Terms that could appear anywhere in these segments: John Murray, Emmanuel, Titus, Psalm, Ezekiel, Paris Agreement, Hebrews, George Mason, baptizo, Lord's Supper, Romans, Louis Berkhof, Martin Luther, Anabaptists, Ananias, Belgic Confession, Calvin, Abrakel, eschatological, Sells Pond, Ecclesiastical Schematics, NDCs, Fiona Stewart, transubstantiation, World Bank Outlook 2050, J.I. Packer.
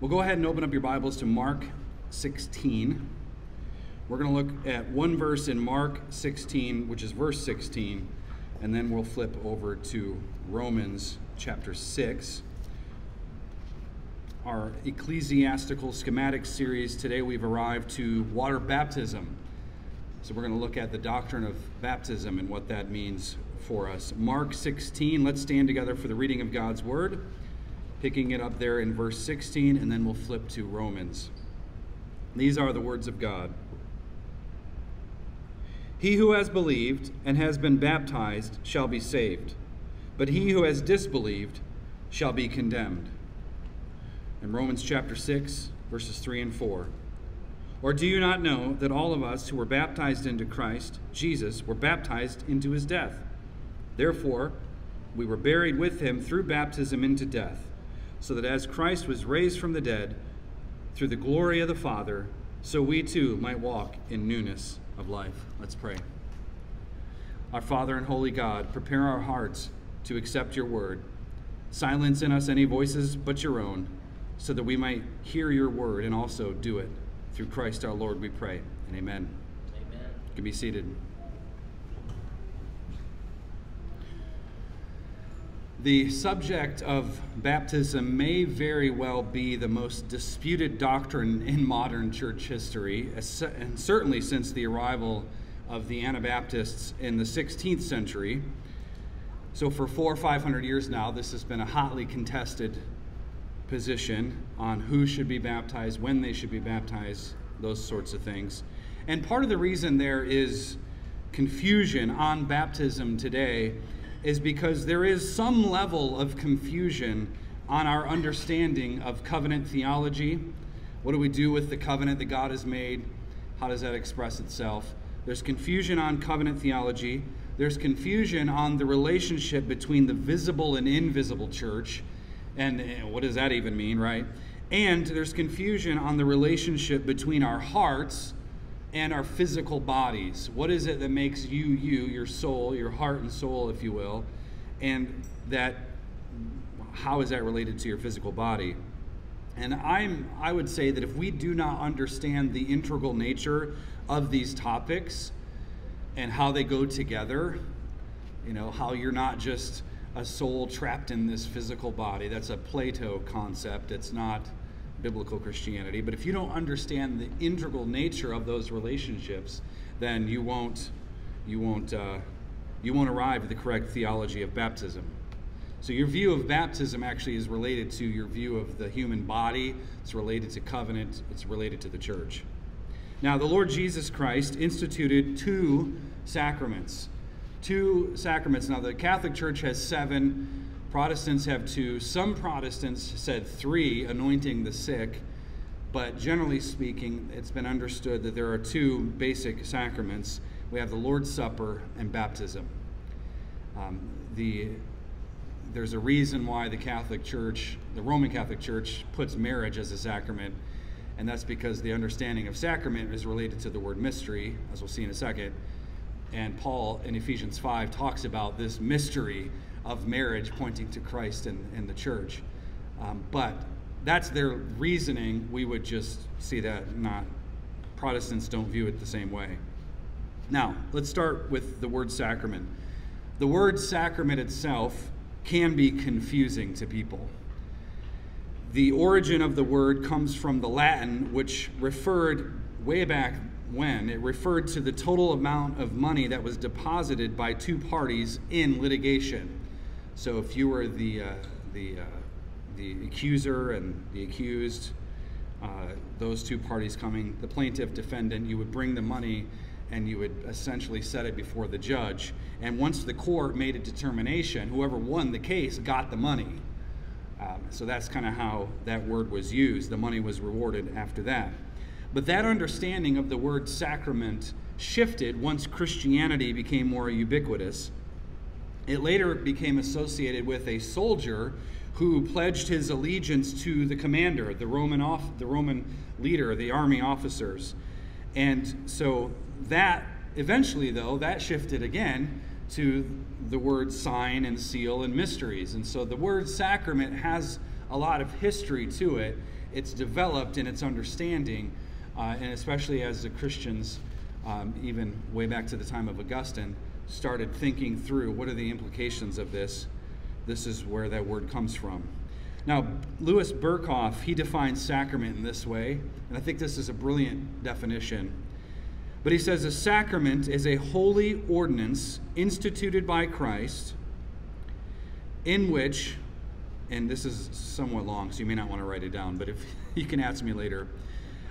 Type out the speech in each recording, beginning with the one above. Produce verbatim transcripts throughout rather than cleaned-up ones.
We'll go ahead and open up your Bibles to Mark sixteen. We're going to look at one verse in Mark sixteen, which is verse sixteen, and then we'll flip over to Romans chapter six. Our ecclesiastical schematic series, today we've arrived to water baptism. So we're going to look at the doctrine of baptism and what that means for us. Mark sixteen, let's stand together for the reading of God's word, picking it up there in verse sixteen, and then we'll flip to Romans. These are the words of God. He who has believed and has been baptized shall be saved, but he who has disbelieved shall be condemned. In Romans chapter six, verses three and four. Or do you not know that all of us who were baptized into Christ Jesus were baptized into his death? Therefore, we were buried with him through baptism into death, so that as Christ was raised from the dead through the glory of the Father, so we too might walk in newness of life. Let's pray. Our Father and holy God, prepare our hearts to accept your word. Silence in us any voices but your own, so that we might hear your word and also do it. Through Christ our Lord we pray, and amen. Amen. You can be seated. The subject of baptism may very well be the most disputed doctrine in modern church history, and certainly since the arrival of the Anabaptists in the sixteenth century. So for four or five hundred years now, this has been a hotly contested position on who should be baptized, when they should be baptized, those sorts of things. And part of the reason there is confusion on baptism today is because there is some level of confusion on our understanding of covenant theology. What do we do with the covenant that God has made? How does that express itself? There's confusion on covenant theology. There's confusion on the relationship between the visible and invisible church. And what does that even mean, right? And there's confusion on the relationship between our hearts and our physical bodies. What is it that makes you, you, your soul, your heart and soul, if you will, and that, how is that related to your physical body? And I'm, I would say that if we do not understand the integral nature of these topics and how they go together, you know, how you're not just a soul trapped in this physical body. That's a Plato concept. It's not biblical Christianity. But if you don't understand the integral nature of those relationships, then you won't, you won't, uh, you won't arrive at the correct theology of baptism. So your view of baptism actually is related to your view of the human body. It's related to covenant. It's related to the church. Now, the Lord Jesus Christ instituted two sacraments. Two sacraments. Now, the Catholic Church has seven. Protestants have two. Some Protestants said three, anointing the sick. But generally speaking, it's been understood that there are two basic sacraments. We have the Lord's Supper and baptism. Um, the, there's a reason why the Catholic Church, the Roman Catholic Church, puts marriage as a sacrament. And that's because the understanding of sacrament is related to the word mystery, as we'll see in a second. And Paul in Ephesians five talks about this mystery of marriage pointing to Christ and, and the church. Um, but that's their reasoning. We would just see that not, Protestants don't view it the same way. Now, let's start with the word sacrament. The word sacrament itself can be confusing to people. The origin of the word comes from the Latin, which referred way back when it referred to the total amount of money that was deposited by two parties in litigation. So if you were the, uh, the, uh, the accuser and the accused, uh, those two parties coming, the plaintiff, defendant, you would bring the money and you would essentially set it before the judge. And once the court made a determination, whoever won the case got the money. Um, so that's kind of how that word was used. The money was rewarded after that. But that understanding of the word sacrament shifted once Christianity became more ubiquitous. It later became associated with a soldier who pledged his allegiance to the commander, the Roman, off, the Roman leader, the army officers. And so that, eventually though, that shifted again to the word sign and seal and mysteries. And so the word sacrament has a lot of history to it. it's developed in its understanding, uh, and especially as the Christians, um, even way back to the time of Augustine, started thinking through what are the implications of this. This is where that word comes from. Now, Louis Berkhof, he defines sacrament in this way, and I think this is a brilliant definition. But he says a sacrament is a holy ordinance instituted by Christ in which, and this is somewhat long, so you may not want to write it down, but if you can ask me later.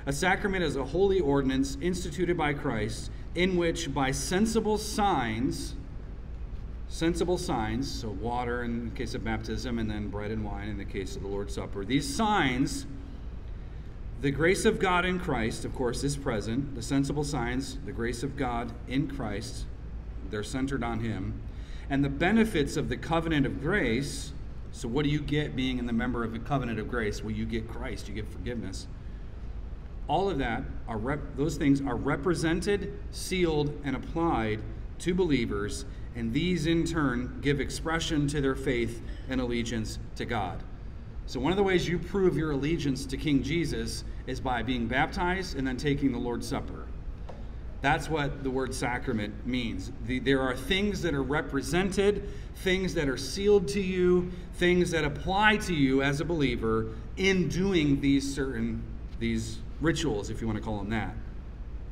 A sacrament is a holy ordinance instituted by Christ in which by sensible signs, sensible signs, so water in the case of baptism and then bread and wine in the case of the Lord's Supper. These signs, the grace of God in Christ, of course, is present. The sensible signs, the grace of God in Christ, they're centered on him. And the benefits of the covenant of grace, so what do you get being in the member of the covenant of grace? Well, you get Christ, you get forgiveness. All of that, are rep those things are represented, sealed, and applied to believers, and these in turn give expression to their faith and allegiance to God. So one of the ways you prove your allegiance to King Jesus is by being baptized and then taking the Lord's Supper. That's what the word sacrament means. The, there are things that are represented, things that are sealed to you, things that apply to you as a believer in doing these certain, these rituals, if you want to call them that.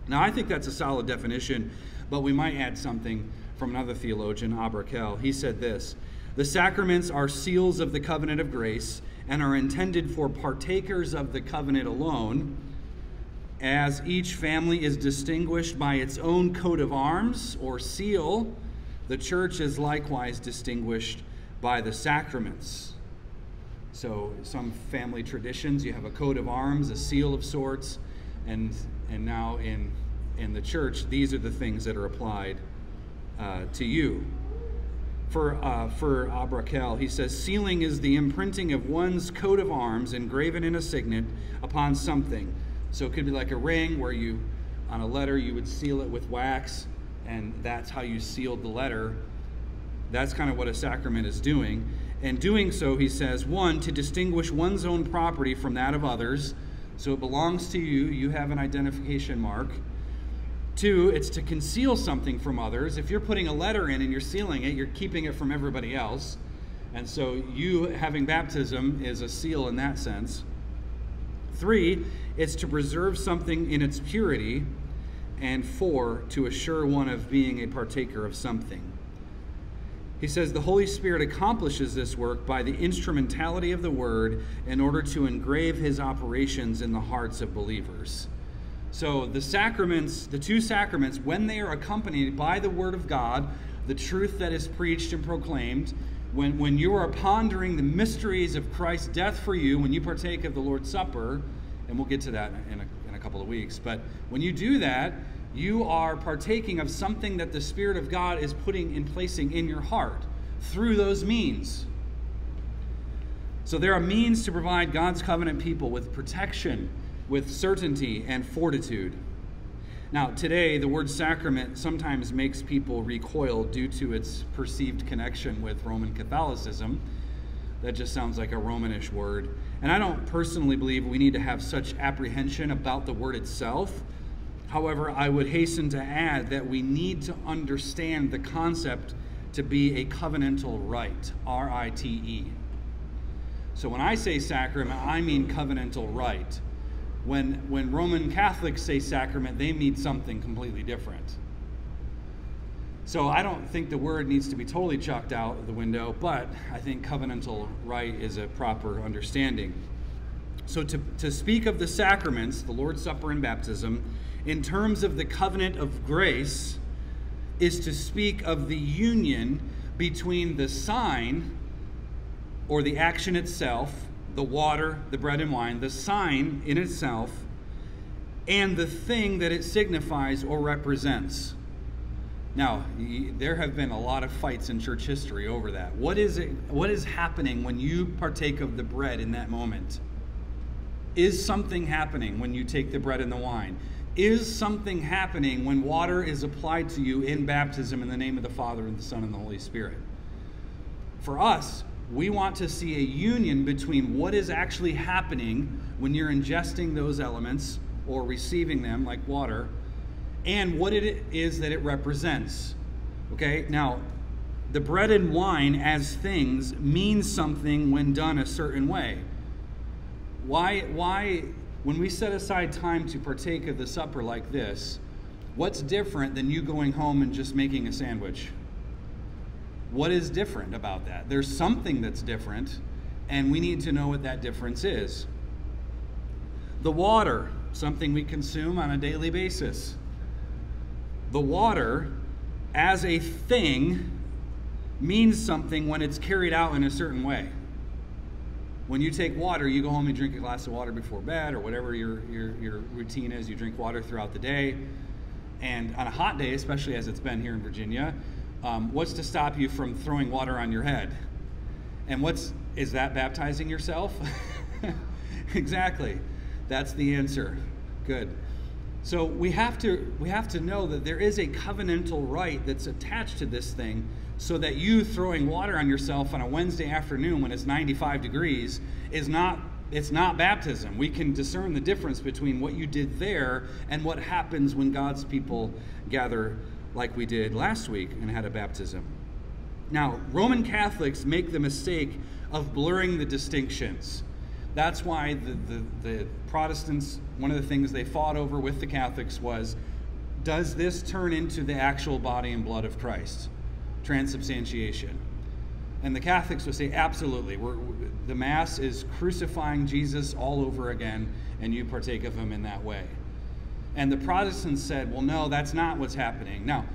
Now, I think that's a solid definition, but we might add something from another theologian, Abrakel. He said this: the sacraments are seals of the covenant of grace and are intended for partakers of the covenant alone, as each family is distinguished by its own coat of arms or seal, the church is likewise distinguished by the sacraments. So some family traditions, you have a coat of arms, a seal of sorts, and and now in in the church, these are the things that are applied uh, to you. For uh, for Abrakel, he says, sealing is the imprinting of one's coat of arms engraven in a signet upon something. So it could be like a ring where you, on a letter, you would seal it with wax, and that's how you sealed the letter. That's kind of what a sacrament is doing. And doing so, he says, one, to distinguish one's own property from that of others. So it belongs to you. You have an identification mark. Two, it's to conceal something from others. If you're putting a letter in and you're sealing it, you're keeping it from everybody else. And so you having baptism is a seal in that sense. Three, it's to preserve something in its purity. And four, to assure one of being a partaker of something. He says the Holy Spirit accomplishes this work by the instrumentality of the word in order to engrave his operations in the hearts of believers. So the sacraments, the two sacraments, when they are accompanied by the word of God, the truth that is preached and proclaimed, when, when you are pondering the mysteries of Christ's death for you, when you partake of the Lord's Supper, and we'll get to that in a, in a couple of weeks, but when you do that, you are partaking of something that the Spirit of God is putting and placing in your heart through those means. So there are means to provide God's covenant people with protection, with certainty, and fortitude. Now, today, the word sacrament sometimes makes people recoil due to its perceived connection with Roman Catholicism. That just sounds like a Romanish word. And I don't personally believe we need to have such apprehension about the word itself. However, I would hasten to add that we need to understand the concept to be a covenantal rite, R I T E. So when I say sacrament, I mean covenantal rite. When, when Roman Catholics say sacrament, they mean something completely different. So I don't think the word needs to be totally chucked out the window, but I think covenantal rite is a proper understanding. So to, to speak of the sacraments, the Lord's Supper and baptism, in terms of the covenant of grace, is to speak of the union between the sign, or the action itself, the water, the bread and wine, the sign in itself, and the thing that it signifies or represents. Now, there have been a lot of fights in church history over that. What is it, what is happening when you partake of the bread in that moment? Is something happening when you take the bread and the wine? Is something happening when water is applied to you in baptism in the name of the Father and the Son and the Holy Spirit? For us, We want to see a union between what is actually happening when you're ingesting those elements or receiving them, like water, and what it is that it represents. Okay, now, the bread and wine as things mean something when done a certain way. Why, why, when we set aside time to partake of the supper like this, what's different than you going home and just making a sandwich? What is different about that? There's something that's different, and we need to know what that difference is. The water, something we consume on a daily basis. The water, as a thing, means something when it's carried out in a certain way. When you take water, you go home and drink a glass of water before bed, or whatever your, your, your routine is. You drink water throughout the day. And on a hot day, especially as it's been here in Virginia, um, what's to stop you from throwing water on your head? And what's, is that baptizing yourself? Exactly. That's the answer. Good. So we have to, we have to know that there is a covenantal right that's attached to this thing, so that you throwing water on yourself on a Wednesday afternoon when it's ninety-five degrees is not, it's not baptism. We can discern the difference between what you did there and what happens when God's people gather like we did last week and had a baptism. Now, Roman Catholics make the mistake of blurring the distinctions. That's why the, the, the Protestants, one of the things they fought over with the Catholics was, does this turn into the actual body and blood of Christ? Transubstantiation. And the Catholics would say, absolutely, we're, the Mass is crucifying Jesus all over again, and you partake of him in that way. And the Protestants said, well, no, that's not what's happening. Now,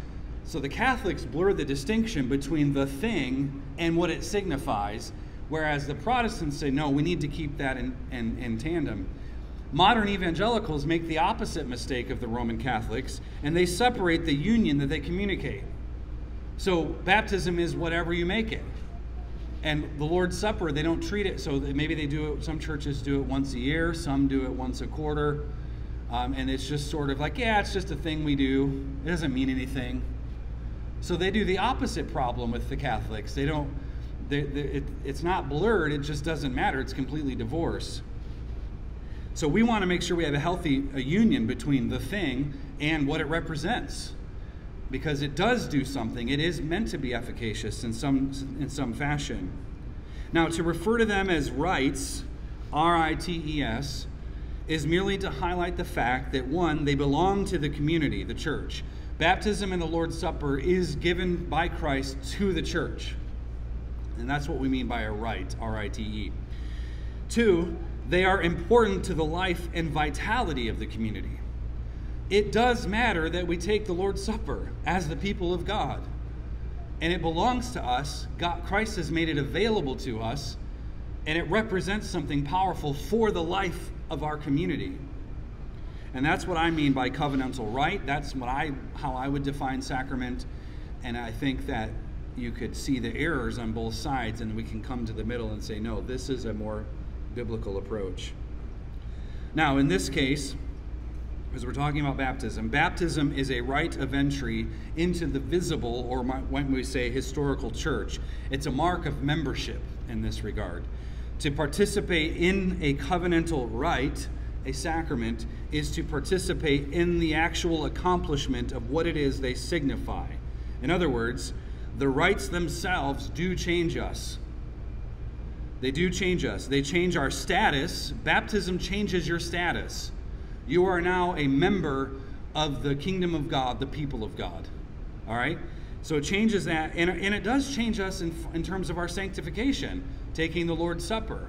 so the Catholics blur the distinction between the thing and what it signifies, whereas the Protestants say, no, we need to keep that in, in, in tandem. Modern evangelicals make the opposite mistake of the Roman Catholics, and they separate the union that they communicate. So baptism is whatever you make it. And the Lord's Supper, they don't treat it, so maybe they do it, some churches do it once a year, some do it once a quarter, um, and it's just sort of like, yeah, it's just a thing we do. It doesn't mean anything. So they do the opposite problem with the Catholics. They don't, they, they, it, it's not blurred, it just doesn't matter. It's completely divorced. So we want to make sure we have a healthy a union between the thing and what it represents, because it does do something. It is meant to be efficacious in some, in some fashion. Now, to refer to them as rites, R I T E S, is merely to highlight the fact that, one, they belong to the community, the church. Baptism and the Lord's Supper is given by Christ to the church. And that's what we mean by a rite, R I T E. Two, they are important to the life and vitality of the community. It does matter that we take the Lord's Supper as the people of God. And it belongs to us. God, Christ has made it available to us. And it represents something powerful for the life of our community. And that's what I mean by covenantal right. That's what I, how I would define sacrament. And I think that you could see the errors on both sides, and we can come to the middle and say, no, this is a more biblical approach. Now, in this case, because we're talking about baptism, baptism is a rite of entry into the visible, or when we say historical church. It's a mark of membership in this regard. To participate in a covenantal rite, a sacrament, is to participate in the actual accomplishment of what it is they signify. In other words, the rites themselves do change us. They do change us. They change our status. Baptism changes your status. You are now a member of the kingdom of God, the people of God. All right? So it changes that, and, and it does change us in, in terms of our sanctification, taking the Lord's Supper.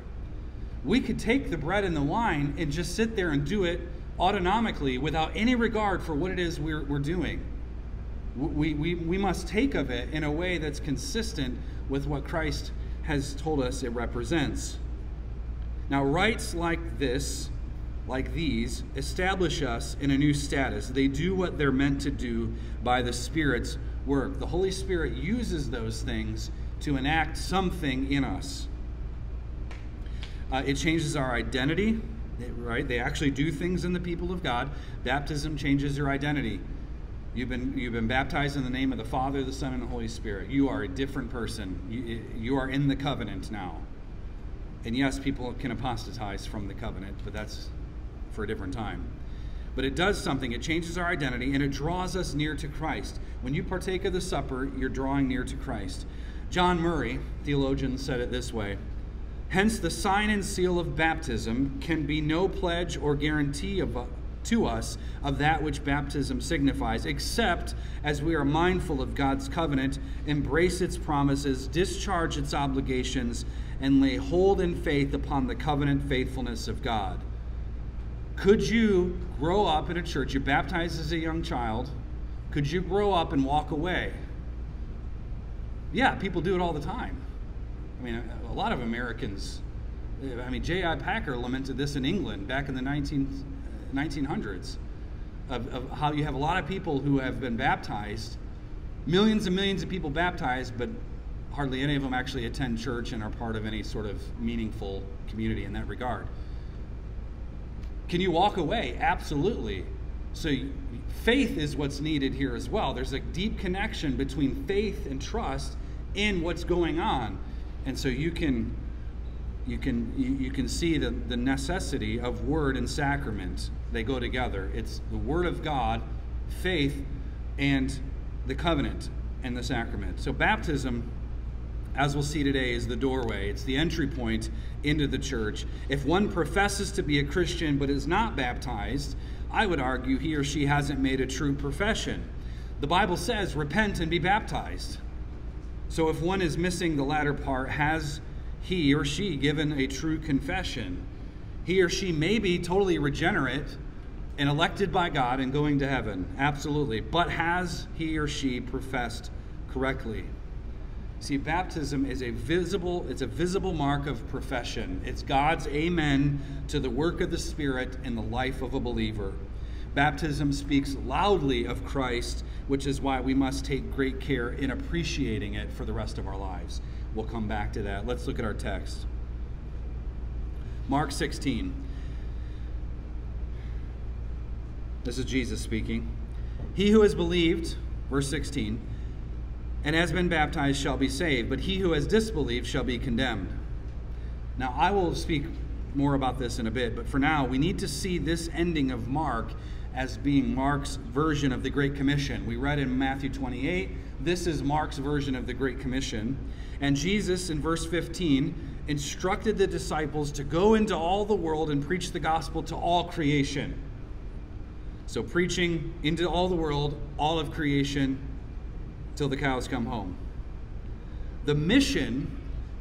We could take the bread and the wine and just sit there and do it autonomically without any regard for what it is we're, we're doing. We, we, we must take of it in a way that's consistent with what Christ has told us it represents. Now, rites like this, like these, establish us in a new status. They do what they're meant to do by the Spirit's work. The Holy Spirit uses those things to enact something in us. Uh, it changes our identity, right? They actually do things in the people of God. Baptism changes your identity. You've been, you've been baptized in the name of the Father, the Son, and the Holy Spirit. You are a different person. You, you are in the covenant now. And yes, people can apostatize from the covenant, but that's for a different time. But it does something. It changes our identity, and it draws us near to Christ. When you partake of the supper, you're drawing near to Christ. John Murray, theologian, said it this way: hence, the sign and seal of baptism can be no pledge or guarantee of a, to us of that which baptism signifies, except as we are mindful of God's covenant, embrace its promises, discharge its obligations, and lay hold in faith upon the covenant faithfulness of God. Could you grow up in a church? You're baptized as a young child. Could you grow up and walk away? Yeah, people do it all the time. I mean, a lot of Americans, I mean, J I Packer lamented this in England back in the nineteen hundreds, of, of how you have a lot of people who have been baptized, millions and millions of people baptized, but hardly any of them actually attend church and are part of any sort of meaningful community in that regard. Can you walk away? Absolutely. So faith is what's needed here as well. There's a deep connection between faith and trust in what's going on. And so you can, you can, you can see the, the necessity of word and sacrament. They go together. It's the word of God, faith, and the covenant and the sacrament. So baptism, as we'll see today, is the doorway. It's the entry point into the church. If one professes to be a Christian but is not baptized, I would argue he or she hasn't made a true profession. The Bible says, repent and be baptized. So if one is missing the latter part, has he or she given a true confession? He or she may be totally regenerate and elected by God and going to heaven, absolutely. But has he or she professed correctly? See, baptism is a visible, it's a visible mark of profession. It's God's amen to the work of the Spirit in the life of a believer. Baptism speaks loudly of Christ, which is why we must take great care in appreciating it for the rest of our lives. We'll come back to that. Let's look at our text. Mark sixteen. This is Jesus speaking. He who has believed, verse sixteen, and has been baptized shall be saved, but he who has disbelieved shall be condemned. Now, I will speak more about this in a bit, but for now, we need to see this ending of Mark as being Mark's version of the Great Commission. We read in Matthew twenty-eight, this is Mark's version of the Great Commission. And Jesus, in verse fifteen, instructed the disciples to go into all the world and preach the gospel to all creation. So preaching into all the world, all of creation, till the cows come home. The mission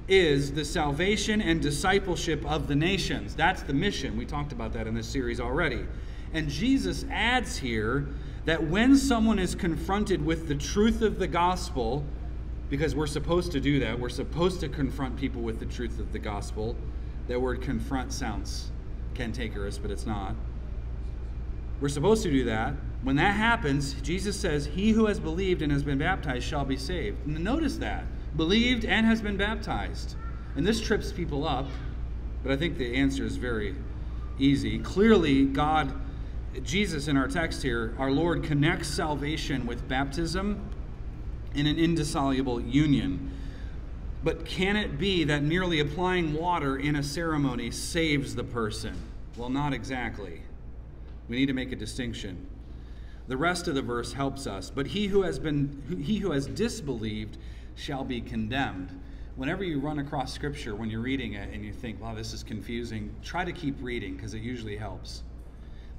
is the salvation and discipleship of the nations. That's the mission. We talked about that in this series already. And Jesus adds here that when someone is confronted with the truth of the gospel, because we're supposed to do that, we're supposed to confront people with the truth of the gospel. That word confront sounds cantankerous, but it's not. We're supposed to do that. When that happens, Jesus says, he who has believed and has been baptized shall be saved. And notice that. Believed and has been baptized. And this trips people up, but I think the answer is very easy. Clearly, God, Jesus in our text here, our Lord connects salvation with baptism in an indissoluble union. But can it be that merely applying water in a ceremony saves the person? Well, not exactly. We need to make a distinction. The rest of the verse helps us. But he who has been, he who has disbelieved shall be condemned. Whenever you run across Scripture, when you're reading it and you think, wow, this is confusing, try to keep reading because it usually helps.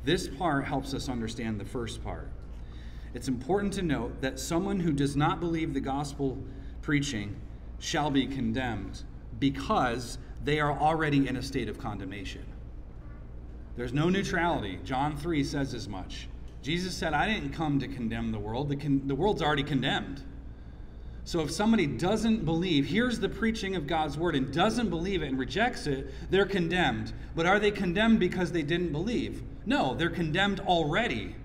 This part helps us understand the first part. It's important to note that someone who does not believe the gospel preaching shall be condemned because they are already in a state of condemnation. There's no neutrality. John three says as much. Jesus said, I didn't come to condemn the world. The, con the world's already condemned. So if somebody doesn't believe, hears the preaching of God's word and doesn't believe it and rejects it, they're condemned. But are they condemned because they didn't believe? No, they're condemned already.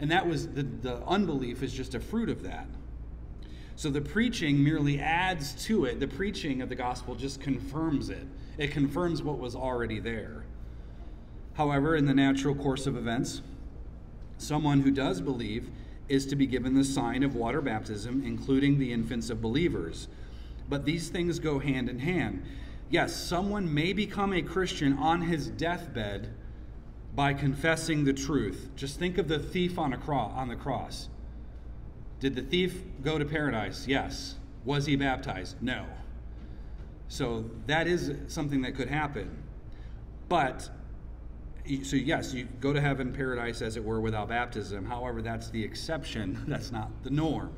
And that was the, the unbelief is just a fruit of that. So the preaching merely adds to it. The preaching of the gospel just confirms it. It confirms what was already there. However, in the natural course of events, someone who does believe is to be given the sign of water baptism, including the infants of believers. But these things go hand in hand. Yes, someone may become a Christian on his deathbed by confessing the truth. Just think of the thief on, a cro- on the cross. Did the thief go to paradise? Yes. Was he baptized? No. So that is something that could happen. But, so yes, you go to heaven, paradise, as it were, without baptism. However, that's the exception. That's not the norm.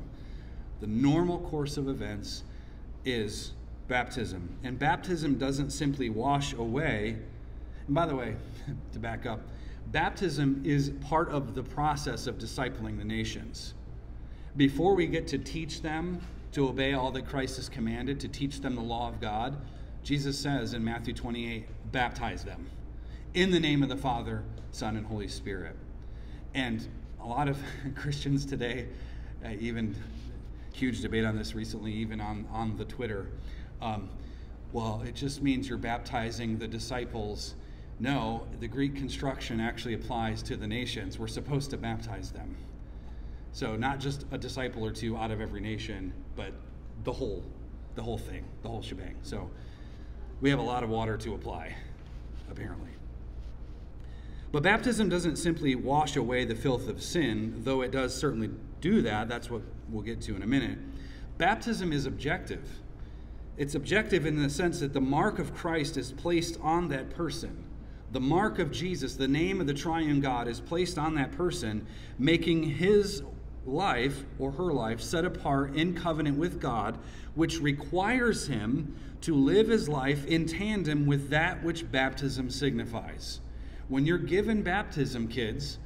The normal course of events is baptism. And baptism doesn't simply wash away. And by the way, to back up, baptism is part of the process of discipling the nations. Before we get to teach them to obey all that Christ has commanded, to teach them the law of God, Jesus says in Matthew twenty-eight, baptize them in the name of the Father, Son, and Holy Spirit. And a lot of Christians today, uh, even huge debate on this recently, even on, on the Twitter, um, well, it just means you're baptizing the disciples. No, the Greek construction actually applies to the nations. We're supposed to baptize them. So not just a disciple or two out of every nation, but the whole, the whole thing, the whole shebang. So we have a lot of water to apply, apparently. But baptism doesn't simply wash away the filth of sin, though it does certainly do that. That's what we'll get to in a minute. Baptism is objective. It's objective in the sense that the mark of Christ is placed on that person. The mark of Jesus, the name of the triune God, is placed on that person, making his life or her life set apart in covenant with God, which requires him to live his life in tandem with that which baptism signifies. When you're given baptism, kids,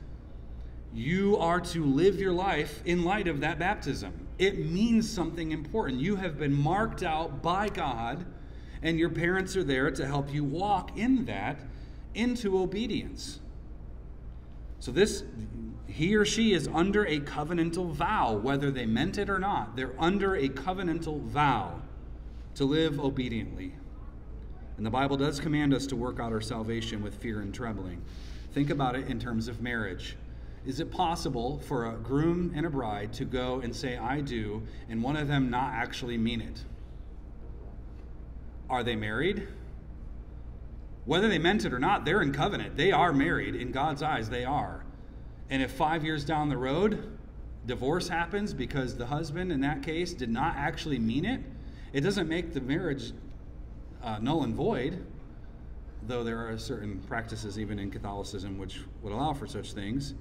you are to live your life in light of that baptism. It means something important. You have been marked out by God, and your parents are there to help you walk in that into obedience. So this, he or she is under a covenantal vow, whether they meant it or not. They're under a covenantal vow to live obediently. And the Bible does command us to work out our salvation with fear and trembling. Think about it in terms of marriage. Is it possible for a groom and a bride to go and say, I do, and one of them not actually mean it? Are they married? Whether they meant it or not, they're in covenant. They are married. In God's eyes, they are. And if five years down the road, divorce happens because the husband, in that case, did not actually mean it, it doesn't make the marriage uh, null and void, though there are certain practices even in Catholicism which would allow for such things.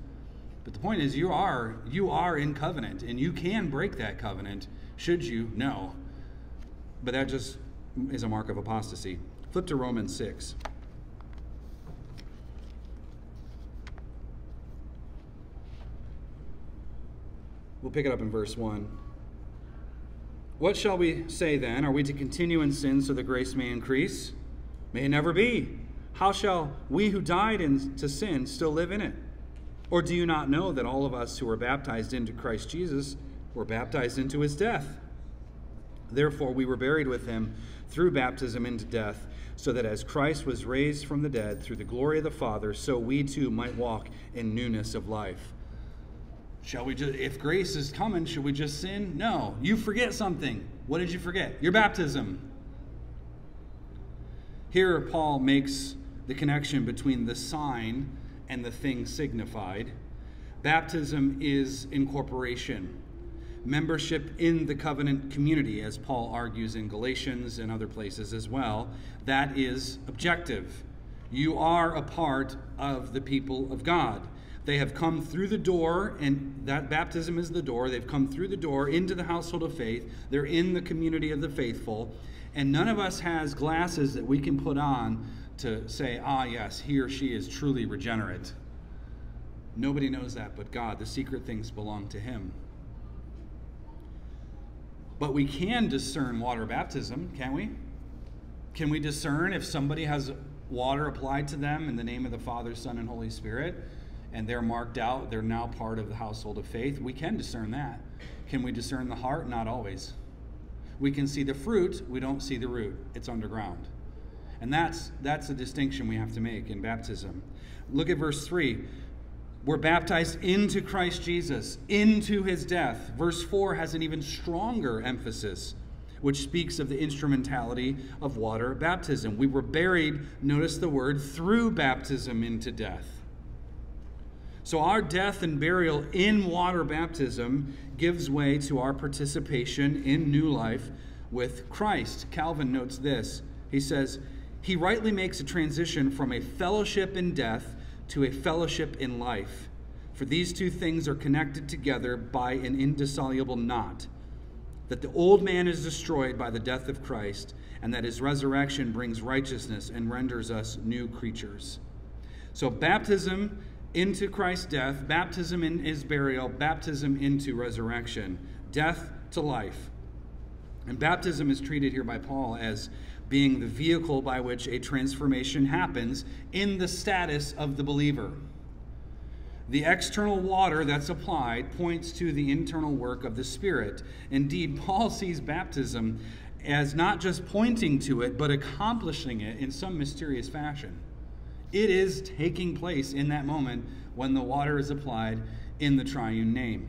But the point is, you are, you are in covenant, and you can break that covenant should you know. But that just is a mark of apostasy. Flip to Romans six. We'll pick it up in verse one. What shall we say then? Are we to continue in sin so that grace may increase? May it never be. How shall we who died in, to sin still live in it? Or do you not know that all of us who were baptized into Christ Jesus were baptized into his death? Therefore we were buried with him through baptism into death, so that as Christ was raised from the dead through the glory of the Father, so we too might walk in newness of life. Shall we just, if grace is coming, should we just sin? No. You forget something. What did you forget? Your baptism. Here Paul makes the connection between the sign and the thing signified. Baptism is incorporation, membership in the covenant community, as Paul argues in Galatians and other places as well. That is objective. You are a part of the people of God. They have come through the door, and that baptism is the door. They've come through the door into the household of faith. They're in the community of the faithful. And none of us has glasses that we can put on to say, ah, yes, he or she is truly regenerate. Nobody knows that but God. The secret things belong to him. But we can discern water baptism, can't we? Can we discern if somebody has water applied to them in the name of the Father, Son, and Holy Spirit, and they're marked out, they're now part of the household of faith? We can discern that. Can we discern the heart? Not always. We can see the fruit, we don't see the root. It's underground. And that's, that's a distinction we have to make in baptism. Look at verse three. We're baptized into Christ Jesus, into his death. Verse four has an even stronger emphasis, which speaks of the instrumentality of water baptism. We were buried, notice the word, through baptism into death. So our death and burial in water baptism gives way to our participation in new life with Christ. Calvin notes this. He says, he rightly makes a transition from a fellowship in death to a fellowship in life. For these two things are connected together by an indissoluble knot, that the old man is destroyed by the death of Christ, and that his resurrection brings righteousness and renders us new creatures. So baptism into Christ's death, baptism in his burial, baptism into resurrection, death to life. And baptism is treated here by Paul as being the vehicle by which a transformation happens in the status of the believer. The external water that's applied points to the internal work of the Spirit. Indeed, Paul sees baptism as not just pointing to it, but accomplishing it in some mysterious fashion. It is taking place in that moment when the water is applied in the triune name.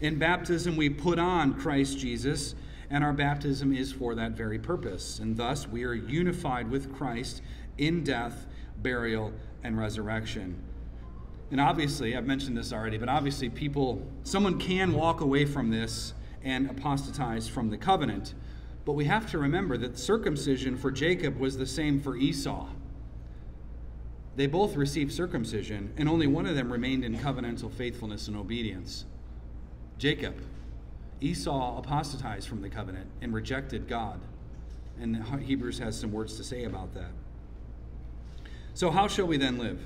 In baptism, we put on Christ Jesus, and our baptism is for that very purpose. And thus, we are unified with Christ in death, burial, and resurrection. And obviously, I've mentioned this already, but obviously people, someone can walk away from this and apostatize from the covenant. But we have to remember that circumcision for Jacob was the same for Esau. They both received circumcision, and only one of them remained in covenantal faithfulness and obedience. Jacob. Esau apostatized from the covenant and rejected God. And Hebrews has some words to say about that. So how shall we then live?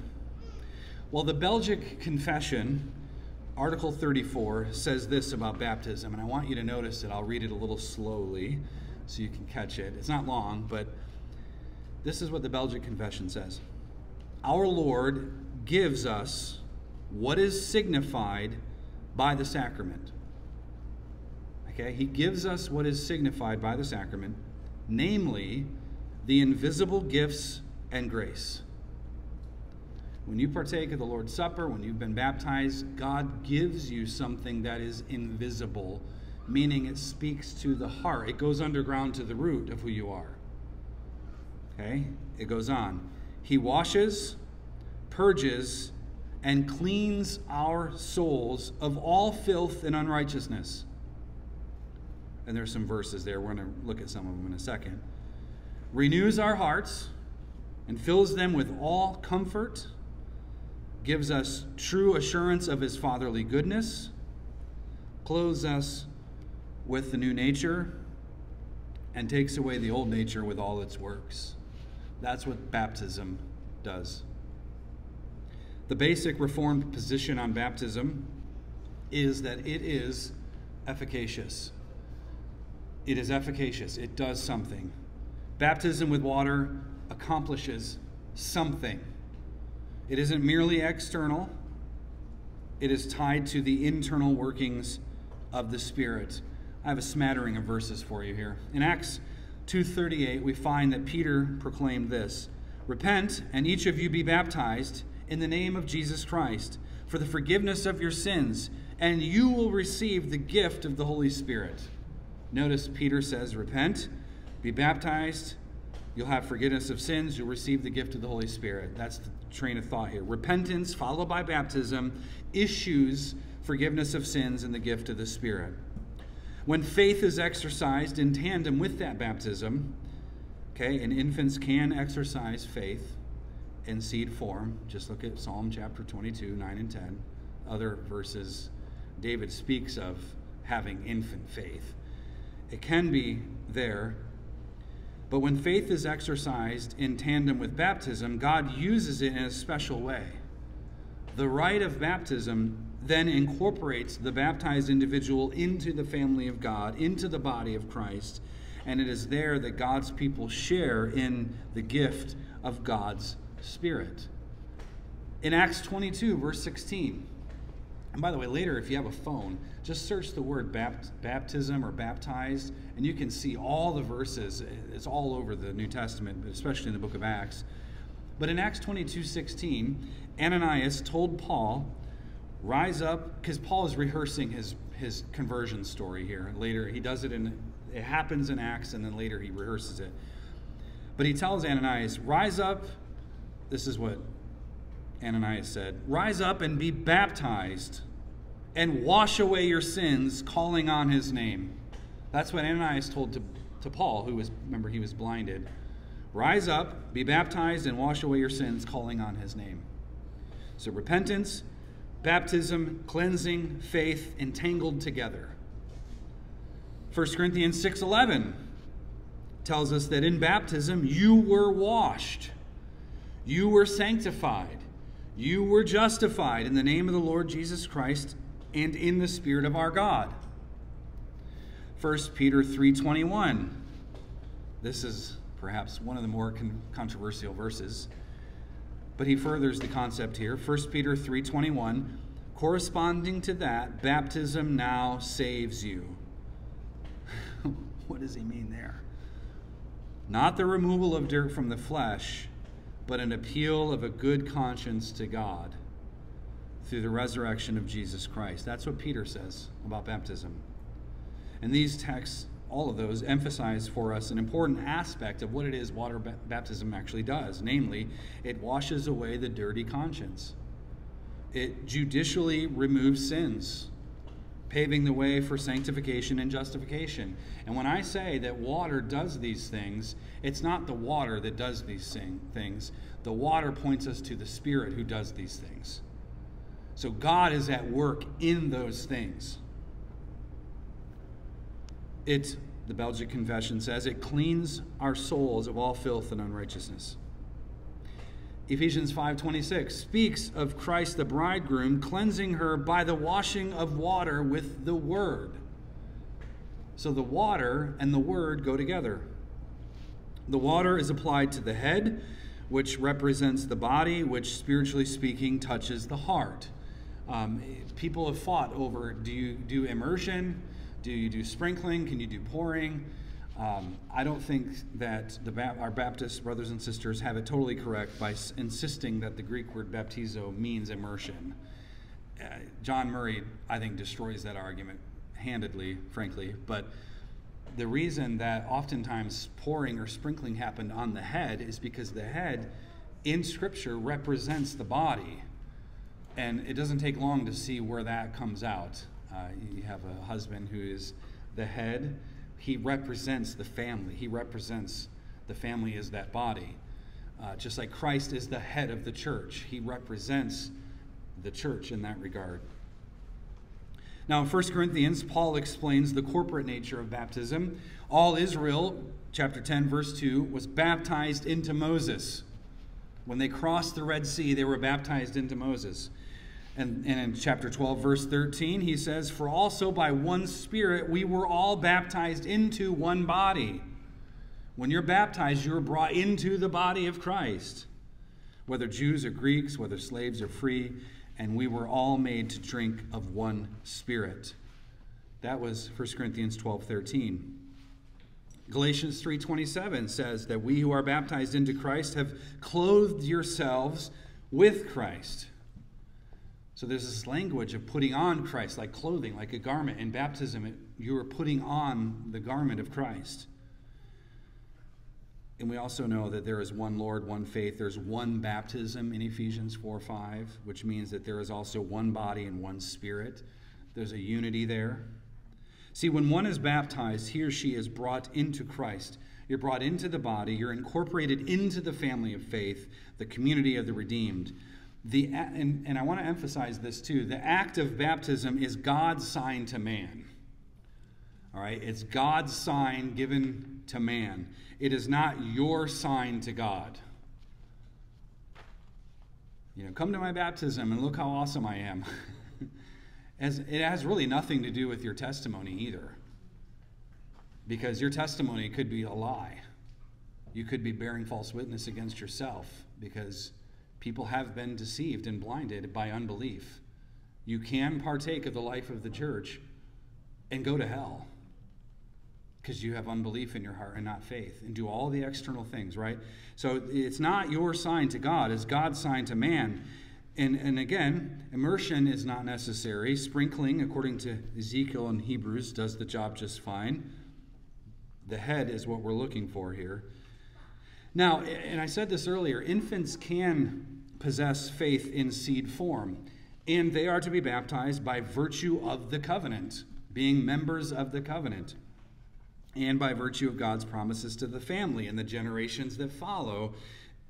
Well, the Belgic Confession, Article thirty-four, says this about baptism, and I want you to notice it. I'll read it a little slowly so you can catch it. It's not long, but this is what the Belgic Confession says. Our Lord gives us what is signified by the sacrament. Okay? He gives us what is signified by the sacrament, namely the invisible gifts and grace. When you partake of the Lord's Supper, when you've been baptized, God gives you something that is invisible, meaning it speaks to the heart. It goes underground to the root of who you are. Okay? It goes on. He washes, purges, and cleans our souls of all filth and unrighteousness. And there's some verses there. We're going to look at some of them in a second. Renews our hearts and fills them with all comfort, gives us true assurance of his fatherly goodness, clothes us with the new nature, and takes away the old nature with all its works. That's what baptism does. The basic Reformed position on baptism is that it is efficacious. It is efficacious. It does something. Baptism with water accomplishes something. It isn't merely external. It is tied to the internal workings of the Spirit. I have a smattering of verses for you here. In Acts two thirty-eight, we find that Peter proclaimed this. Repent, and each of you be baptized in the name of Jesus Christ for the forgiveness of your sins, and you will receive the gift of the Holy Spirit. Notice Peter says, repent, be baptized, you'll have forgiveness of sins, you'll receive the gift of the Holy Spirit. That's the train of thought here. Repentance, followed by baptism, issues forgiveness of sins and the gift of the Spirit. When faith is exercised in tandem with that baptism, okay, and infants can exercise faith in seed form. Just look at Psalm chapter twenty-two, nine and ten. Other verses, David speaks of having infant faith. It can be there. But when faith is exercised in tandem with baptism, God uses it in a special way. The rite of baptism then incorporates the baptized individual into the family of God, into the body of Christ, and it is there that God's people share in the gift of God's Spirit. In Acts twenty-two, verse sixteen, and by the way, later, if you have a phone, just search the word baptism or baptized, and you can see all the verses. It's all over the New Testament, but especially in the book of Acts. But in Acts twenty-two sixteen, Ananias told Paul, rise up, because Paul is rehearsing his, his conversion story here. And later he does it, in, it happens in Acts, and then later he rehearses it. But he tells Ananias, rise up. This is what Ananias said. Rise up and be baptized and wash away your sins, calling on his name. That's what Ananias told to, to Paul, who was, remember, he was blinded. Rise up, be baptized, and wash away your sins, calling on his name. So repentance, baptism, cleansing, faith, entangled together. First Corinthians six eleven tells us that in baptism you were washed, you were sanctified, you were justified in the name of the Lord Jesus Christ and in the Spirit of our God. First Peter three twenty-one. This is perhaps one of the more con controversial verses, but he furthers the concept here. First Peter three twenty-one, corresponding to that, baptism now saves you. What does he mean there? Not the removal of dirt from the flesh, but an appeal of a good conscience to God through the resurrection of Jesus Christ. That's what Peter says about baptism. And these texts, all of those, emphasize for us an important aspect of what it is water baptism actually does. Namely, it washes away the dirty conscience. It judicially removes sins, paving the way for sanctification and justification. And when I say that water does these things, it's not the water that does these things. The water points us to the Spirit who does these things. So God is at work in those things. It, the Belgic Confession says, it cleans our souls of all filth and unrighteousness. Ephesians five twenty-six speaks of Christ the bridegroom cleansing her by the washing of water with the word. So the water and the word go together. The water is applied to the head, which represents the body, which spiritually speaking touches the heart. Um, people have fought over, do you do immersion? Do you do sprinkling? Can you do pouring? Um, I don't think that the ba our Baptist brothers and sisters have it totally correct by s insisting that the Greek word baptizo means immersion. Uh, John Murray, I think, destroys that argument handedly, frankly. But the reason that oftentimes pouring or sprinkling happened on the head is because the head in Scripture represents the body. And it doesn't take long to see where that comes out. Uh, you have a husband who is the head. He represents the family. He represents the family as that body. Uh, just like Christ is the head of the church, he represents the church in that regard. Now in First Corinthians, Paul explains the corporate nature of baptism. All Israel, chapter ten, verse two, was baptized into Moses. When they crossed the Red Sea, they were baptized into Moses. And, and in chapter twelve, verse thirteen, he says, for also by one Spirit we were all baptized into one body. When you're baptized, you're brought into the body of Christ, whether Jews or Greeks, whether slaves or free, and we were all made to drink of one Spirit. That was First Corinthians twelve, thirteen. Galatians three, twenty-seven says that we who are baptized into Christ have clothed yourselves with Christ. So there's this language of putting on Christ, like clothing, like a garment. In baptism, it, you are putting on the garment of Christ. And we also know that there is one Lord, one faith. There's one baptism in Ephesians four, five, which means that there is also one body and one Spirit. There's a unity there. See, when one is baptized, he or she is brought into Christ. You're brought into the body. You're incorporated into the family of faith, the community of the redeemed. The, and, and I want to emphasize this too. The act of baptism is God's sign to man. All right? It's God's sign given to man. It is not your sign to God. You know, come to my baptism and look how awesome I am. As, it has really nothing to do with your testimony either. Because your testimony could be a lie. You could be bearing false witness against yourself because people have been deceived and blinded by unbelief. You can partake of the life of the church and go to hell. because you have unbelief in your heart and not faith, and do all the external things, right? So it's not your sign to God, it's God's sign to man. And, and again, immersion is not necessary. Sprinkling, according to Ezekiel and Hebrews, does the job just fine. The head is what we're looking for here. Now, and I said this earlier, infants can possess faith in seed form, and they are to be baptized by virtue of the covenant, being members of the covenant, and by virtue of God's promises to the family and the generations that follow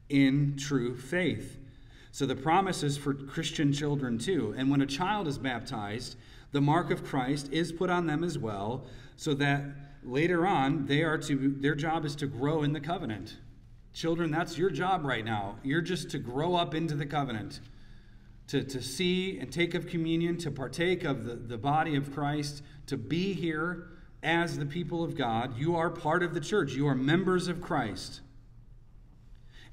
in true faith. So the promise is for Christian children too. And when a child is baptized, the mark of Christ is put on them as well, so that later on they are to, their job is to grow in the covenant. Children, that's your job right now. You're just to grow up into the covenant, to, to see and take of communion, to partake of the, the body of Christ, to be here as the people of God. You are part of the church. You are members of Christ.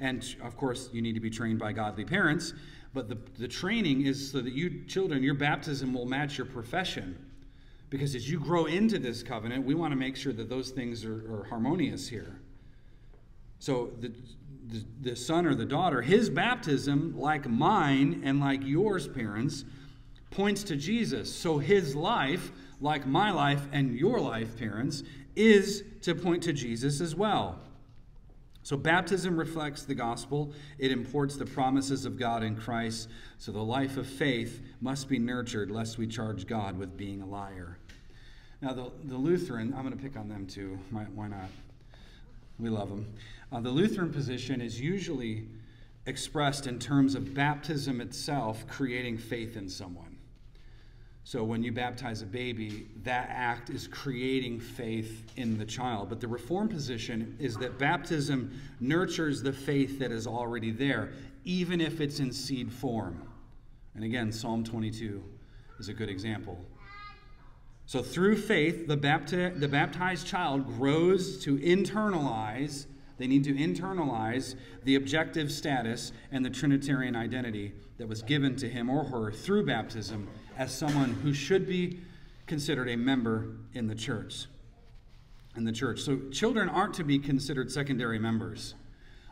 And, of course, you need to be trained by godly parents, but the, the training is so that you children, your baptism will match your profession. Because as you grow into this covenant, we want to make sure that those things are, are harmonious here. So the, the, the son or the daughter, his baptism, like mine and like yours, parents, points to Jesus. So his life, like my life and your life, parents, is to point to Jesus as well. So baptism reflects the gospel. It imports the promises of God in Christ. So the life of faith must be nurtured, lest we charge God with being a liar. Now, the, the Lutheran, I'm going to pick on them too. Why, why not? We love them. Uh, the Lutheran position is usually expressed in terms of baptism itself creating faith in someone. So when you baptize a baby, that act is creating faith in the child. But the Reformed position is that baptism nurtures the faith that is already there, even if it's in seed form. And again, Psalm twenty-two is a good example. So through faith, the, bapti- the baptized child grows to internalize, they need to internalize the objective status and the Trinitarian identity that was given to him or her through baptism, as someone who should be considered a member in the church. In the church. So children aren't to be considered secondary members.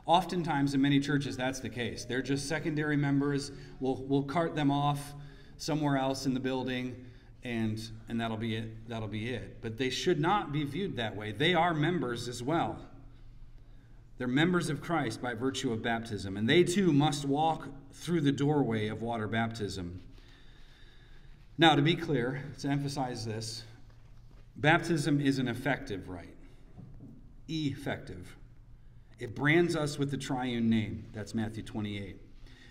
Oftentimes in many churches that's the case. They're just secondary members. We'll, we'll cart them off somewhere else in the building, and, and that'll be it. That'll be it. But they should not be viewed that way. They are members as well. They're members of Christ by virtue of baptism, and they too must walk through the doorway of water baptism. Now, to be clear, to emphasize this, baptism is an effective rite. Effective. It brands us with the triune name. That's Matthew twenty-eight.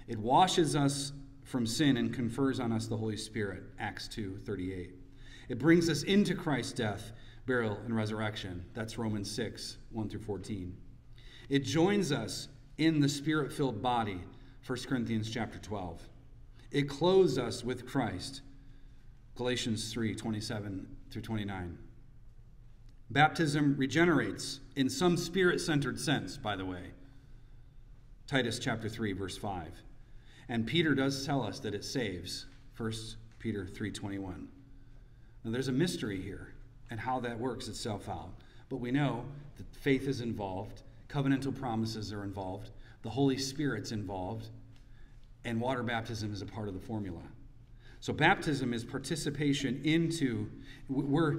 It washes us from sin and confers on us the Holy Spirit. Acts two thirty-eight. It brings us into Christ's death, burial, and resurrection. That's Romans six one through fourteen. It joins us in the Spirit-filled body. First Corinthians chapter twelve. It clothes us with Christ. Galatians three twenty-seven through twenty-nine. Baptism regenerates in some spirit-centered sense, by the way. Titus chapter three, verse five. And Peter does tell us that it saves. First Peter three twenty-one. Now, there's a mystery here and how that works itself out. But we know that faith is involved, covenantal promises are involved, the Holy Spirit's involved, and water baptism is a part of the formula. So baptism is participation into, we're,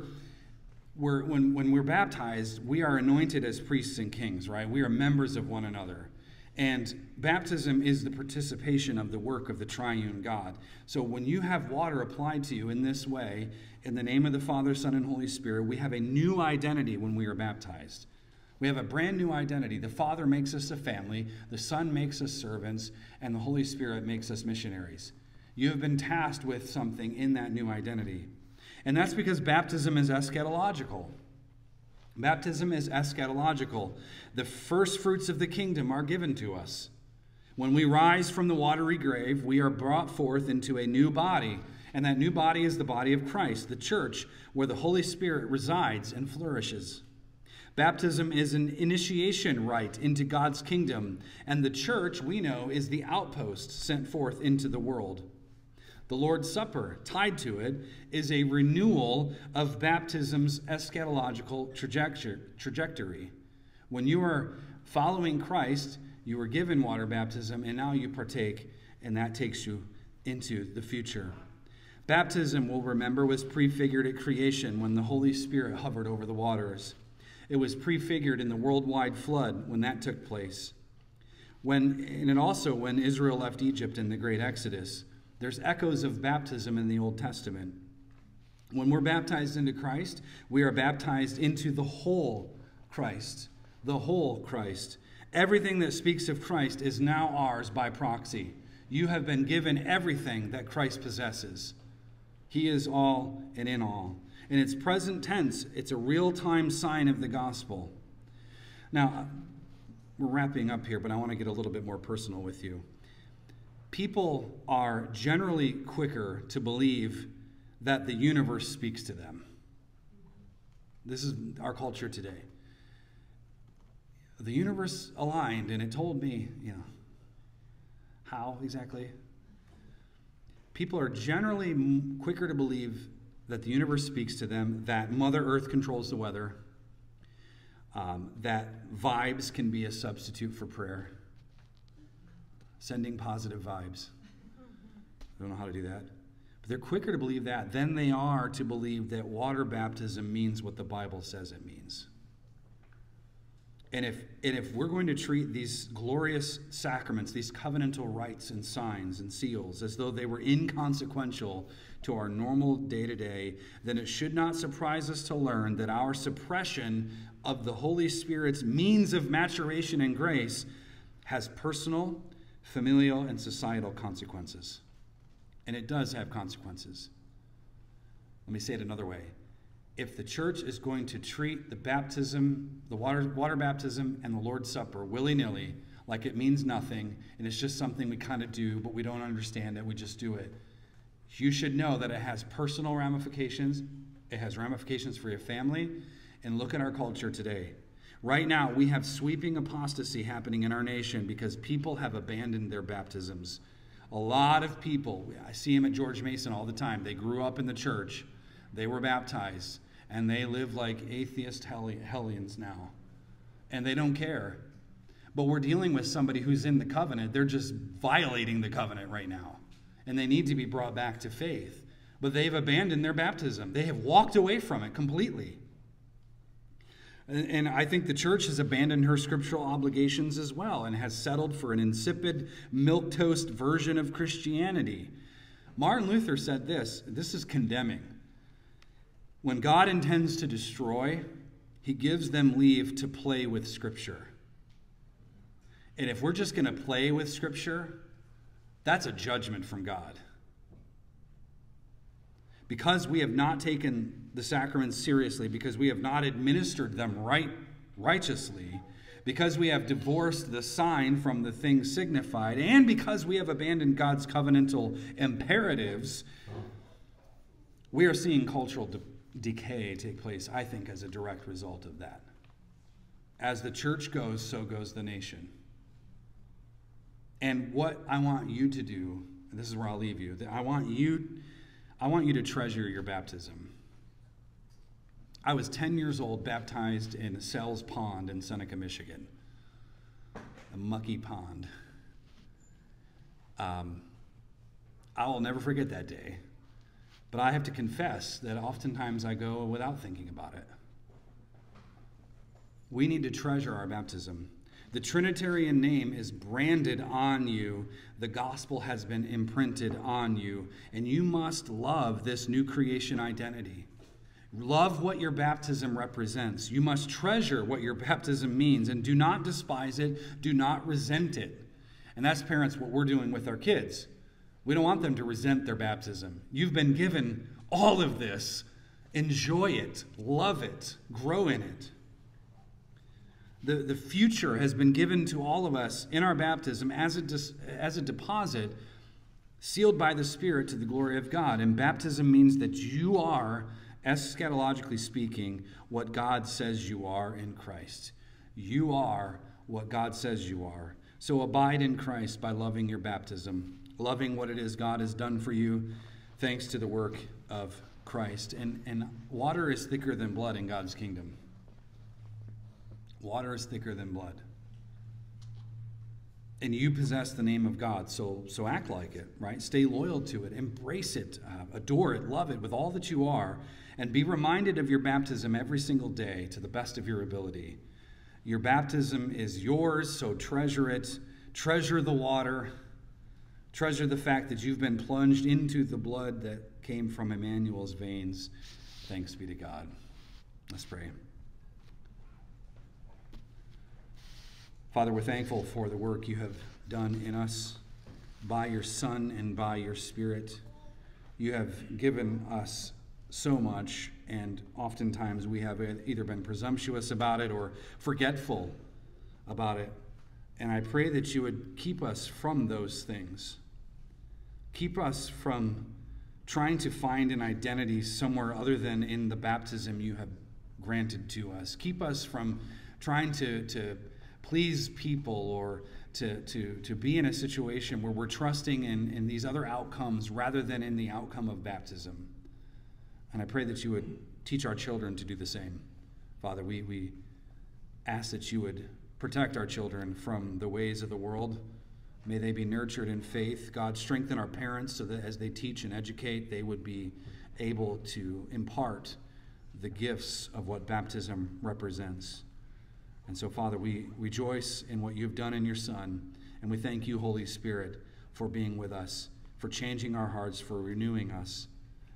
we're, when, when we're baptized, we are anointed as priests and kings, right? We are members of one another. And baptism is the participation of the work of the triune God. So when you have water applied to you in this way, in the name of the Father, Son, and Holy Spirit, we have a new identity when we are baptized. We have a brand new identity. The Father makes us a family, the Son makes us servants, and the Holy Spirit makes us missionaries. You have been tasked with something in that new identity. And that's because baptism is eschatological. Baptism is eschatological. The first fruits of the kingdom are given to us. When we rise from the watery grave, we are brought forth into a new body. And that new body is the body of Christ, the church, where the Holy Spirit resides and flourishes. Baptism is an initiation rite into God's kingdom. And the church, we know, is the outpost sent forth into the world. The Lord's Supper, tied to it, is a renewal of baptism's eschatological trajectory. When you are following Christ, you were given water baptism, and now you partake, and that takes you into the future. Baptism, we'll remember, was prefigured at creation when the Holy Spirit hovered over the waters. It was prefigured in the worldwide flood when that took place. When, and it also when Israel left Egypt in the great Exodus. There's echoes of baptism in the Old Testament. When we're baptized into Christ, we are baptized into the whole Christ, the whole Christ. Everything that speaks of Christ is now ours by proxy. You have been given everything that Christ possesses. He is all and in all. In its present tense, it's a real-time sign of the gospel. Now, we're wrapping up here, but I want to get a little bit more personal with you. People are generally quicker to believe that the universe speaks to them. This is our culture today. The universe aligned, and it told me, you know, how exactly? People are generally quicker to believe that the universe speaks to them, that Mother Earth controls the weather, um, that vibes can be a substitute for prayer. Sending positive vibes. I don't know how to do that. But they're quicker to believe that than they are to believe that water baptism means what the Bible says it means. And if, and if we're going to treat these glorious sacraments, these covenantal rites and signs and seals, as though they were inconsequential to our normal day-to-day, then it should not surprise us to learn that our suppression of the Holy Spirit's means of maturation and grace has personal, familial, and societal consequences. And it does have consequences. Let me say it another way. If the church is going to treat the baptism, the water, water baptism and the Lord's Supper willy-nilly, like it means nothing, and it's just something we kind of do, but we don't understand it, we just do it, you should know that it has personal ramifications. It has ramifications for your family. And look at our culture today. Right now, we have sweeping apostasy happening in our nation because people have abandoned their baptisms. A lot of people, I see them at George Mason all the time, they grew up in the church, they were baptized, and they live like atheist hellions now. And they don't care. But we're dealing with somebody who's in the covenant. They're just violating the covenant right now. And they need to be brought back to faith. But they've abandoned their baptism. They have walked away from it completely. And I think the church has abandoned her scriptural obligations as well and has settled for an insipid, milquetoast version of Christianity. Martin Luther said this, this is condemning. When God intends to destroy, he gives them leave to play with Scripture. And if we're just going to play with Scripture, that's a judgment from God. Because we have not taken the sacraments seriously, because we have not administered them right, righteously, because we have divorced the sign from the thing signified, and because we have abandoned God's covenantal imperatives, we are seeing cultural de- decay take place, I think, as a direct result of that. As the church goes, so goes the nation. And what I want you to do, and this is where I'll leave you, that I want you... I want you to treasure your baptism. I was ten years old, baptized in Sells Pond in Seneca, Michigan. A mucky pond. Um, I will never forget that day. But I have to confess that oftentimes I go without thinking about it. We need to treasure our baptism. The Trinitarian name is branded on you. The gospel has been imprinted on you. And you must love this new creation identity. Love what your baptism represents. You must treasure what your baptism means and do not despise it. Do not resent it. And that's, parents, what we're doing with our kids. We don't want them to resent their baptism. You've been given all of this. Enjoy it. Love it. Grow in it. The, the future has been given to all of us in our baptism as a, dis, as a deposit sealed by the Spirit to the glory of God. And baptism means that you are, eschatologically speaking, what God says you are in Christ. You are what God says you are. So abide in Christ by loving your baptism. loving what it is God has done for you thanks to the work of Christ. And, and water is thicker than blood in God's kingdom. Water is thicker than blood. And you possess the name of God, so, so act like it, right? Stay loyal to it, embrace it, uh, adore it, love it with all that you are, and be reminded of your baptism every single day to the best of your ability. Your baptism is yours, so treasure it. Treasure the water. Treasure the fact that you've been plunged into the blood that came from Emmanuel's veins. Thanks be to God. Let's pray. Father, we're thankful for the work you have done in us by your Son and by your Spirit. You have given us so much, and oftentimes we have either been presumptuous about it or forgetful about it. And I pray that you would keep us from those things. Keep us from trying to find an identity somewhere other than in the baptism you have granted to us. Keep us from trying to, to please people or to, to, to be in a situation where we're trusting in, in these other outcomes rather than in the outcome of baptism. And I pray that you would teach our children to do the same. Father, we, we ask that you would protect our children from the ways of the world. May they be nurtured in faith. God, strengthen our parents so that as they teach and educate, they would be able to impart the gifts of what baptism represents. And so, Father, we rejoice in what you've done in your Son, and we thank you, Holy Spirit, for being with us, for changing our hearts, for renewing us.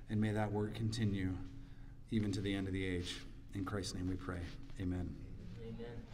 And may that work continue even to the end of the age. In Christ's name we pray. Amen. Amen.